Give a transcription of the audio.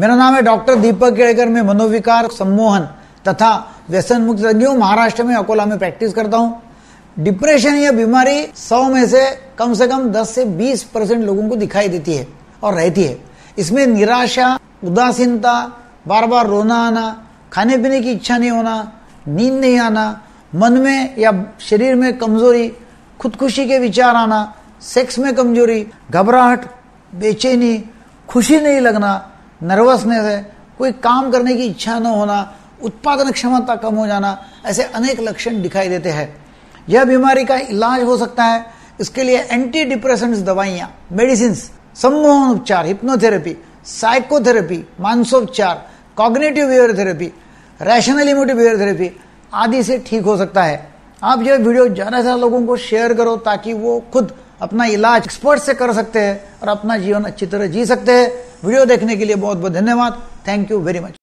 मेरा नाम है डॉक्टर दीपक केलकर। मैं मनोविकार, सम्मोहन तथा व्यसन मुक्त रोगी हूँ। महाराष्ट्र में अकोला में प्रैक्टिस करता हूँ। डिप्रेशन या बीमारी 100 में से कम 10 से 20% लोगों को दिखाई देती है और रहती है। इसमें निराशा, उदासीनता, बार बार रोना आना, खाने पीने की इच्छा नहीं होना, नींद नहीं आना, मन में या शरीर में कमजोरी, खुदकुशी के विचार आना, सेक्स में कमजोरी, घबराहट, बेचैनी, खुशी नहीं लगना, नर्वसनेस है, कोई काम करने की इच्छा न होना, उत्पादन क्षमता कम हो जाना, ऐसे अनेक लक्षण दिखाई देते हैं। यह बीमारी का इलाज हो सकता है। इसके लिए एंटी डिप्रेसेंट्स दवाइयाँ, मेडिसिन, सम्मोहन उपचार, हिप्नोथेरेपी, साइकोथेरेपी, मानसोपचार, cognitive behaviour therapy, rational emotive behaviour therapy आदि से ठीक हो सकता है। आप यह वीडियो ज़्यादा से ज़्यादा लोगों को शेयर करो ताकि वो खुद अपना इलाज एक्सपर्ट से कर सकते हैं और अपना जीवन अच्छी तरह जी सकते हैं। वीडियो देखने के लिए बहुत बहुत धन्यवाद। Thank you very much.